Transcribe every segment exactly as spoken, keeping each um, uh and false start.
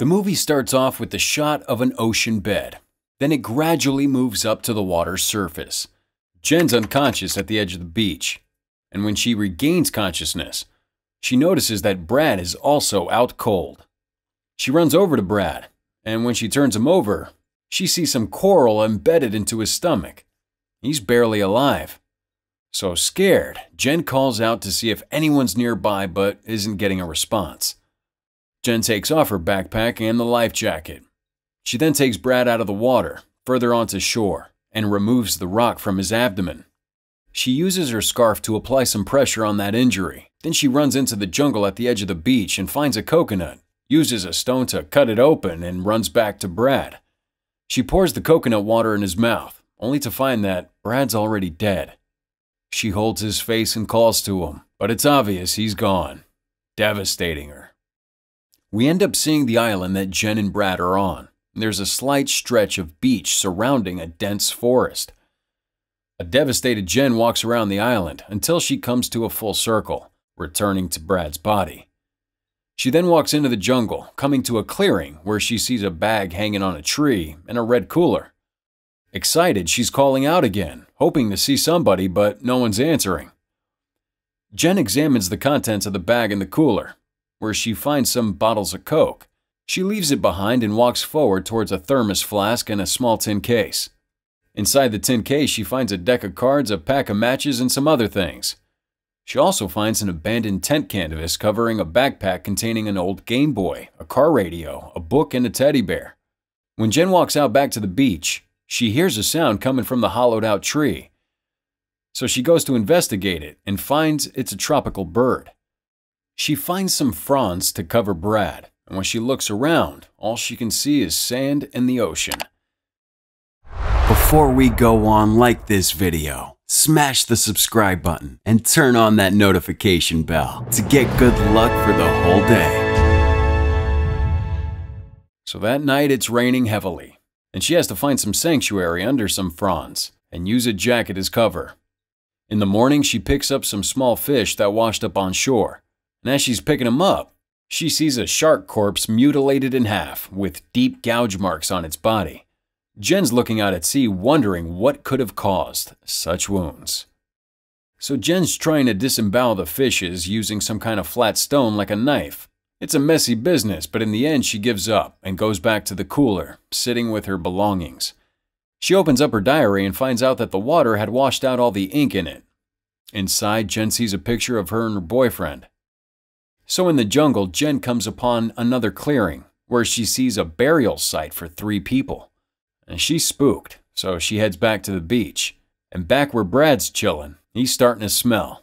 The movie starts off with the shot of an ocean bed. Then it gradually moves up to the water's surface. Jen's unconscious at the edge of the beach, and when she regains consciousness, she notices that Brad is also out cold. She runs over to Brad, and when she turns him over, she sees some coral embedded into his stomach. He's barely alive. So scared, Jen calls out to see if anyone's nearby but isn't getting a response. Jen takes off her backpack and the life jacket. She then takes Brad out of the water, further onto shore, and removes the rock from his abdomen. She uses her scarf to apply some pressure on that injury. Then she runs into the jungle at the edge of the beach and finds a coconut, uses a stone to cut it open, and runs back to Brad. She pours the coconut water in his mouth, only to find that Brad's already dead. She holds his face and calls to him, but it's obvious he's gone, devastating her. We end up seeing the island that Jen and Brad are on. There's a slight stretch of beach surrounding a dense forest. A devastated Jen walks around the island until she comes to a full circle, returning to Brad's body. She then walks into the jungle, coming to a clearing where she sees a bag hanging on a tree and a red cooler. Excited, she's calling out again, hoping to see somebody, but no one's answering. Jen examines the contents of the bag and the cooler, where she finds some bottles of Coke. She leaves it behind and walks forward towards a thermos flask and a small tin case. Inside the tin case, she finds a deck of cards, a pack of matches, and some other things. She also finds an abandoned tent canvas covering a backpack containing an old Game Boy, a car radio, a book, and a teddy bear. When Jen walks out back to the beach, she hears a sound coming from the hollowed-out tree. So she goes to investigate it and finds it's a tropical bird. She finds some fronds to cover Brad. And when she looks around, all she can see is sand and the ocean. Before we go on, like this video, smash the subscribe button, and turn on that notification bell to get good luck for the whole day. So that night it's raining heavily, and she has to find some sanctuary under some fronds and use a jacket as cover. In the morning, she picks up some small fish that washed up on shore, and as she's picking them up, she sees a shark corpse mutilated in half, with deep gouge marks on its body. Jen's looking out at sea, wondering what could have caused such wounds. So Jen's trying to disembowel the fishes using some kind of flat stone like a knife. It's a messy business, but in the end she gives up and goes back to the cooler, sitting with her belongings. She opens up her diary and finds out that the water had washed out all the ink in it. Inside, Jen sees a picture of her and her boyfriend. So in the jungle, Jen comes upon another clearing where she sees a burial site for three people. And she's spooked, so she heads back to the beach. And back where Brad's chillin', he's starting to smell.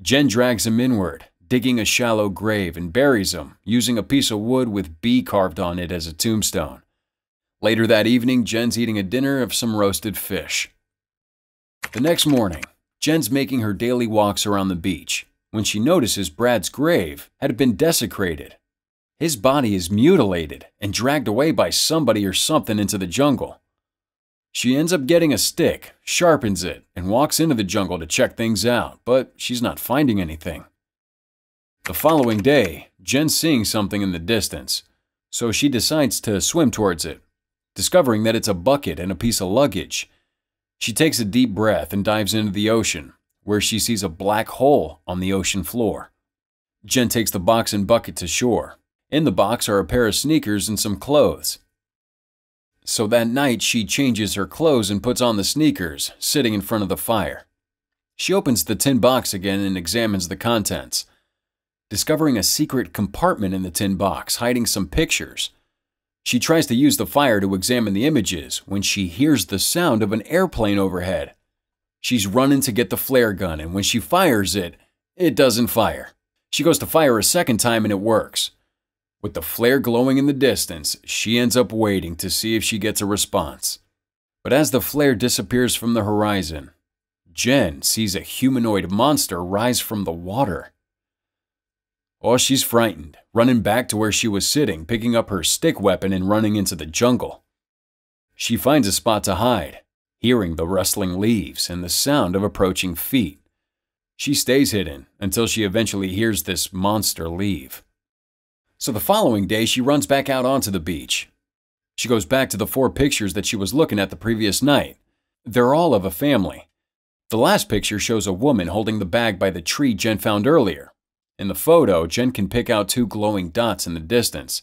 Jen drags him inward, digging a shallow grave, and buries him using a piece of wood with bee carved on it as a tombstone. Later that evening, Jen's eating a dinner of some roasted fish. The next morning, Jen's making her daily walks around the beach, when she notices Brad's grave had been desecrated. His body is mutilated and dragged away by somebody or something into the jungle. She ends up getting a stick, sharpens it, and walks into the jungle to check things out, but she's not finding anything. The following day, Jen's seeing something in the distance, so she decides to swim towards it, discovering that it's a bucket and a piece of luggage. She takes a deep breath and dives into the ocean, where she sees a black hole on the ocean floor. Jen takes the box and bucket to shore. In the box are a pair of sneakers and some clothes. So that night she changes her clothes and puts on the sneakers, sitting in front of the fire. She opens the tin box again and examines the contents, discovering a secret compartment in the tin box hiding some pictures. She tries to use the fire to examine the images when she hears the sound of an airplane overhead. She's running to get the flare gun, and when she fires it, it doesn't fire. She goes to fire a second time and it works. With the flare glowing in the distance, she ends up waiting to see if she gets a response. But as the flare disappears from the horizon, Jen sees a humanoid monster rise from the water. Oh, she's frightened, running back to where she was sitting, picking up her stick weapon and running into the jungle. She finds a spot to hide, hearing the rustling leaves and the sound of approaching feet. She stays hidden until she eventually hears this monster leave. So the following day, she runs back out onto the beach. She goes back to the four pictures that she was looking at the previous night. They're all of a family. The last picture shows a woman holding the bag by the tree Jen found earlier. In the photo, Jen can pick out two glowing dots in the distance.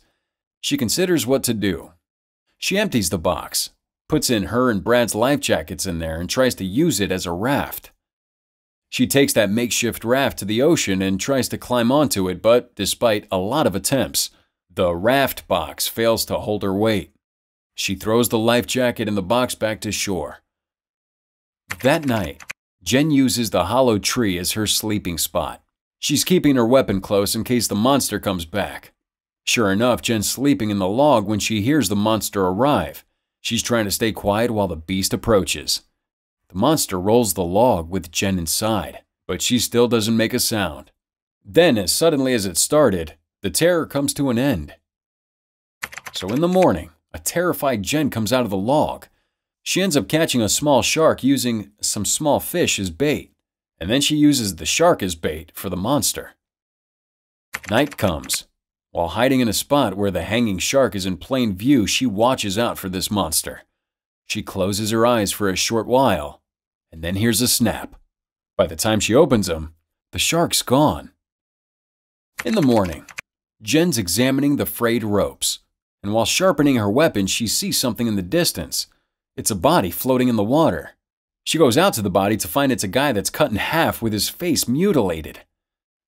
She considers what to do. She empties the box, puts in her and Brad's life jackets in there, and tries to use it as a raft. She takes that makeshift raft to the ocean and tries to climb onto it, but despite a lot of attempts, the raft box fails to hold her weight. She throws the life jacket and the box back to shore. That night, Jen uses the hollow tree as her sleeping spot. She's keeping her weapon close in case the monster comes back. Sure enough, Jen's sleeping in the log when she hears the monster arrive. She's trying to stay quiet while the beast approaches. The monster rolls the log with Jen inside, but she still doesn't make a sound. Then, as suddenly as it started, the terror comes to an end. So in the morning, a terrified Jen comes out of the log. She ends up catching a small shark using some small fish as bait, and then she uses the shark as bait for the monster. Night comes. While hiding in a spot where the hanging shark is in plain view, she watches out for this monster. She closes her eyes for a short while, and then hears a snap. By the time she opens them, the shark's gone. In the morning, Jen's examining the frayed ropes, and while sharpening her weapon, she sees something in the distance. It's a body floating in the water. She goes out to the body to find it's a guy that's cut in half with his face mutilated.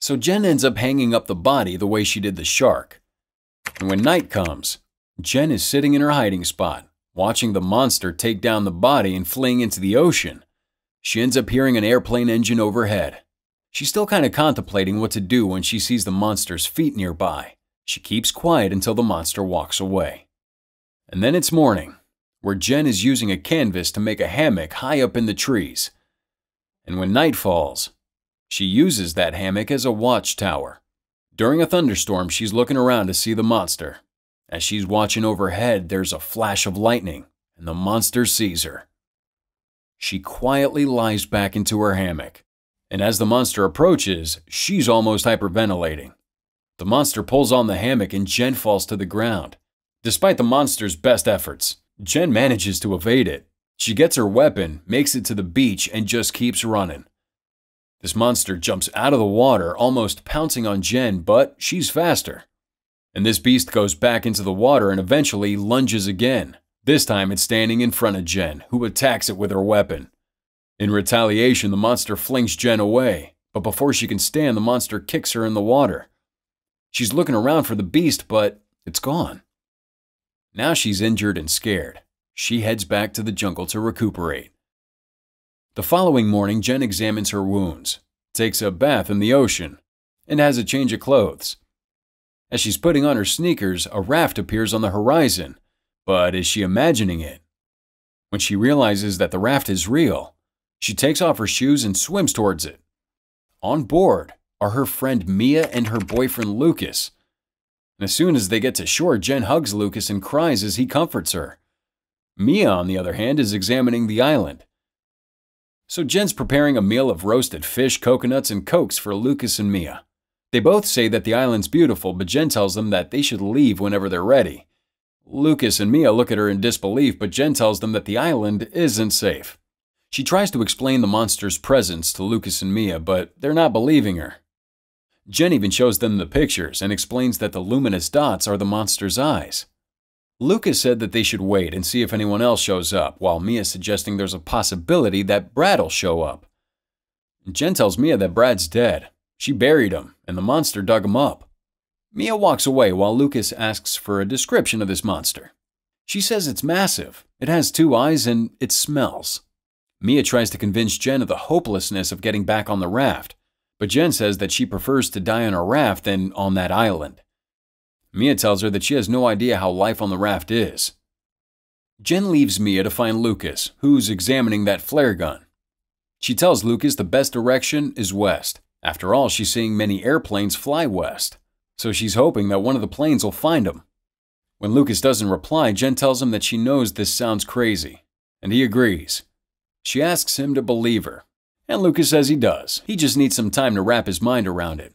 So Jen ends up hanging up the body the way she did the shark. And when night comes, Jen is sitting in her hiding spot, watching the monster take down the body and fleeing into the ocean. She ends up hearing an airplane engine overhead. She's still kind of contemplating what to do when she sees the monster's feet nearby. She keeps quiet until the monster walks away. And then it's morning, where Jen is using a canvas to make a hammock high up in the trees. And when night falls, she uses that hammock as a watchtower. During a thunderstorm, she's looking around to see the monster. As she's watching overhead, there's a flash of lightning, and the monster sees her. She quietly lies back into her hammock, and as the monster approaches, she's almost hyperventilating. The monster pulls on the hammock, and Jen falls to the ground. Despite the monster's best efforts, Jen manages to evade it. She gets her weapon, makes it to the beach, and just keeps running. This monster jumps out of the water, almost pouncing on Jen, but she's faster. And this beast goes back into the water and eventually lunges again. This time it's standing in front of Jen, who attacks it with her weapon. In retaliation, the monster flings Jen away, but before she can stand, the monster kicks her in the water. She's looking around for the beast, but it's gone. Now she's injured and scared. She heads back to the jungle to recuperate. The following morning, Jen examines her wounds, takes a bath in the ocean, and has a change of clothes. As she's putting on her sneakers, a raft appears on the horizon, but is she imagining it? When she realizes that the raft is real, she takes off her shoes and swims towards it. On board are her friend Mia and her boyfriend Lucas. And as soon as they get to shore, Jen hugs Lucas and cries as he comforts her. Mia, on the other hand, is examining the island. So Jen's preparing a meal of roasted fish, coconuts, and cokes for Lucas and Mia. They both say that the island's beautiful, but Jen tells them that they should leave whenever they're ready. Lucas and Mia look at her in disbelief, but Jen tells them that the island isn't safe. She tries to explain the monster's presence to Lucas and Mia, but they're not believing her. Jen even shows them the pictures and explains that the luminous dots are the monster's eyes. Lucas said that they should wait and see if anyone else shows up, while Mia is suggesting there's a possibility that Brad'll show up. Jen tells Mia that Brad's dead. She buried him, and the monster dug him up. Mia walks away while Lucas asks for a description of this monster. She says it's massive, it has two eyes, and it smells. Mia tries to convince Jen of the hopelessness of getting back on the raft, but Jen says that she prefers to die on a raft than on that island. Mia tells her that she has no idea how life on the raft is. Jen leaves Mia to find Lucas, who's examining that flare gun. She tells Lucas the best direction is west. After all, she's seeing many airplanes fly west, so she's hoping that one of the planes will find him. When Lucas doesn't reply, Jen tells him that she knows this sounds crazy, and he agrees. She asks him to believe her, and Lucas says he does. He just needs some time to wrap his mind around it.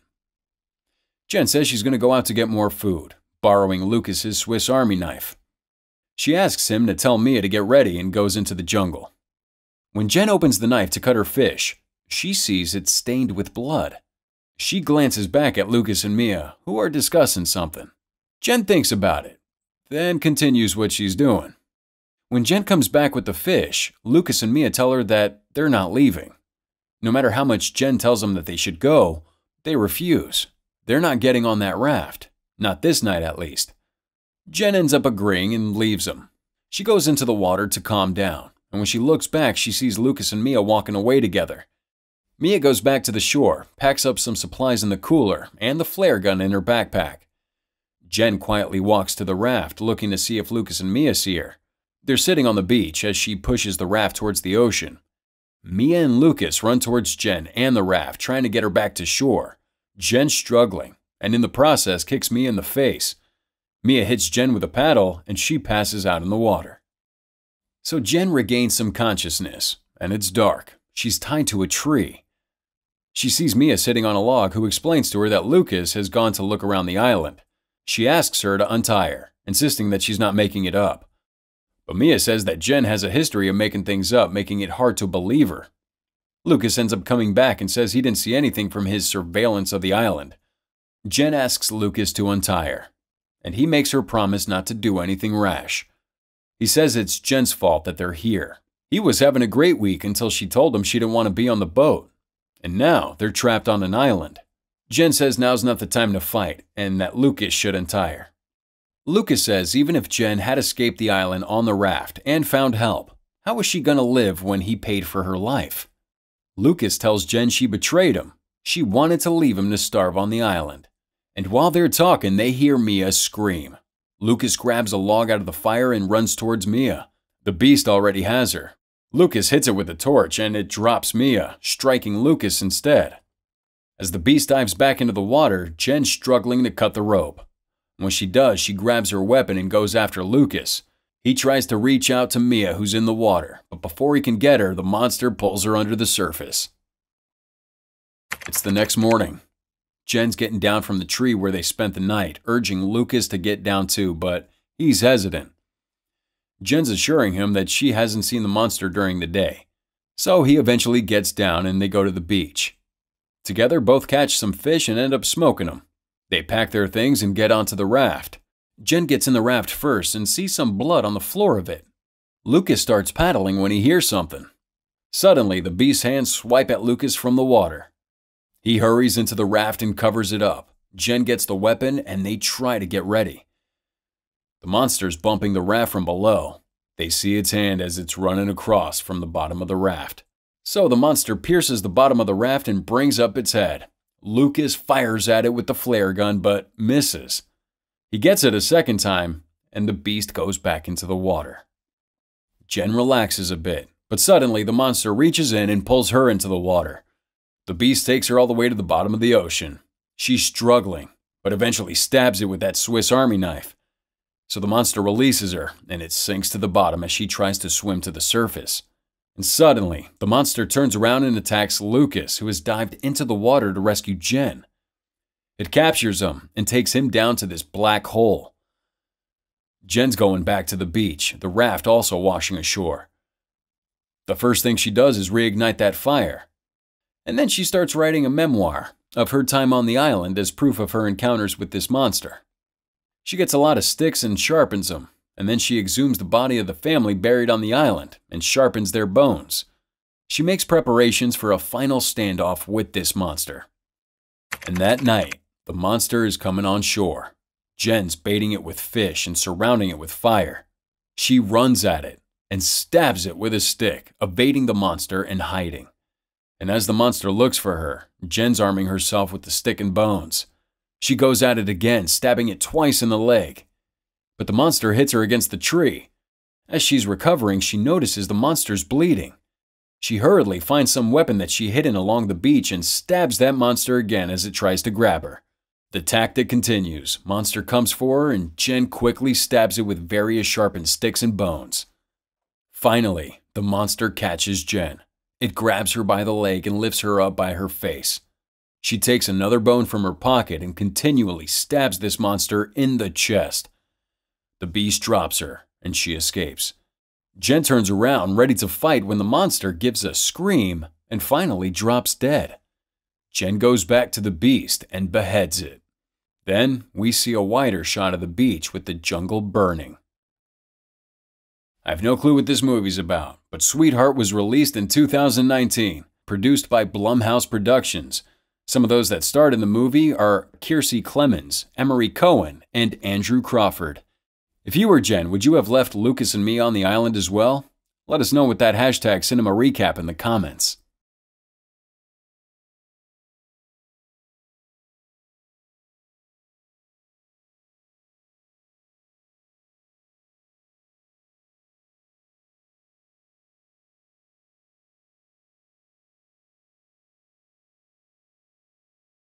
Jen says she's going to go out to get more food, borrowing Lucas's Swiss Army knife. She asks him to tell Mia to get ready and goes into the jungle. When Jen opens the knife to cut her fish, she sees it stained with blood. She glances back at Lucas and Mia, who are discussing something. Jen thinks about it, then continues what she's doing. When Jen comes back with the fish, Lucas and Mia tell her that they're not leaving. No matter how much Jen tells them that they should go, they refuse. They're not getting on that raft, not this night at least. Jen ends up agreeing and leaves them. She goes into the water to calm down, and when she looks back, she sees Lucas and Mia walking away together. Mia goes back to the shore, packs up some supplies in the cooler, and the flare gun in her backpack. Jen quietly walks to the raft, looking to see if Lucas and Mia see her. They're sitting on the beach as she pushes the raft towards the ocean. Mia and Lucas run towards Jen and the raft, trying to get her back to shore. Jen's struggling, and in the process kicks Mia in the face. Mia hits Jen with a paddle, and she passes out in the water. So Jen regains some consciousness, and it's dark. She's tied to a tree. She sees Mia sitting on a log, who explains to her that Lucas has gone to look around the island. She asks her to untie her, insisting that she's not making it up. But Mia says that Jen has a history of making things up, making it hard to believe her. Lucas ends up coming back and says he didn't see anything from his surveillance of the island. Jen asks Lucas to untie her, and he makes her promise not to do anything rash. He says it's Jen's fault that they're here. He was having a great week until she told him she didn't want to be on the boat, and now they're trapped on an island. Jen says now's not the time to fight, and that Lucas should untie her. Lucas says even if Jen had escaped the island on the raft and found help, how was she going to live when he paid for her life? Lucas tells Jen she betrayed him. She wanted to leave him to starve on the island. And while they're talking, they hear Mia scream. Lucas grabs a log out of the fire and runs towards Mia. The beast already has her. Lucas hits it with a torch and it drops Mia, striking Lucas instead. As the beast dives back into the water, Jen's struggling to cut the rope. When she does, she grabs her weapon and goes after Lucas. He tries to reach out to Mia, who's in the water, but before he can get her, the monster pulls her under the surface. It's the next morning. Jen's getting down from the tree where they spent the night, urging Lucas to get down too, but he's hesitant. Jen's assuring him that she hasn't seen the monster during the day. So he eventually gets down and they go to the beach. Together, both catch some fish and end up smoking them. They pack their things and get onto the raft. Jen gets in the raft first and sees some blood on the floor of it. Lucas starts paddling when he hears something. Suddenly, the beast's hands swipe at Lucas from the water. He hurries into the raft and covers it up. Jen gets the weapon and they try to get ready. The monster's bumping the raft from below. They see its hand as it's running across from the bottom of the raft. So the monster pierces the bottom of the raft and brings up its head. Lucas fires at it with the flare gun but misses. He gets it a second time and the beast goes back into the water. Jen relaxes a bit, but suddenly the monster reaches in and pulls her into the water. The beast takes her all the way to the bottom of the ocean. She's struggling, but eventually stabs it with that Swiss Army knife. So the monster releases her, and it sinks to the bottom as she tries to swim to the surface. And suddenly, the monster turns around and attacks Lucas, who has dived into the water to rescue Jen. It captures him and takes him down to this black hole. Jen's going back to the beach, the raft also washing ashore. The first thing she does is reignite that fire. And then she starts writing a memoir of her time on the island as proof of her encounters with this monster. She gets a lot of sticks and sharpens them, and then she exhumes the body of the family buried on the island and sharpens their bones. She makes preparations for a final standoff with this monster. And that night, the monster is coming on shore. Jen's baiting it with fish and surrounding it with fire. She runs at it and stabs it with a stick, evading the monster and hiding. And as the monster looks for her, Jen's arming herself with the stick and bones. She goes at it again, stabbing it twice in the leg. But the monster hits her against the tree. As she's recovering, she notices the monster's bleeding. She hurriedly finds some weapon that she hidden along the beach and stabs that monster again as it tries to grab her. The tactic continues. Monster comes for her and Jen quickly stabs it with various sharpened sticks and bones. Finally, the monster catches Jen. It grabs her by the leg and lifts her up by her face. She takes another bone from her pocket and continually stabs this monster in the chest. The beast drops her, and she escapes. Jen turns around, ready to fight, when the monster gives a scream and finally drops dead. Jen goes back to the beast and beheads it. Then we see a wider shot of the beach with the jungle burning. I have no clue what this movie's about, but Sweetheart was released in two thousand nineteen, produced by Blumhouse Productions. Some of those that starred in the movie are Kiersey Clemons, Emery Cohen, and Andrew Crawford. If you were Jen, would you have left Lucas and me on the island as well? Let us know with that hashtag Cinema Recap in the comments.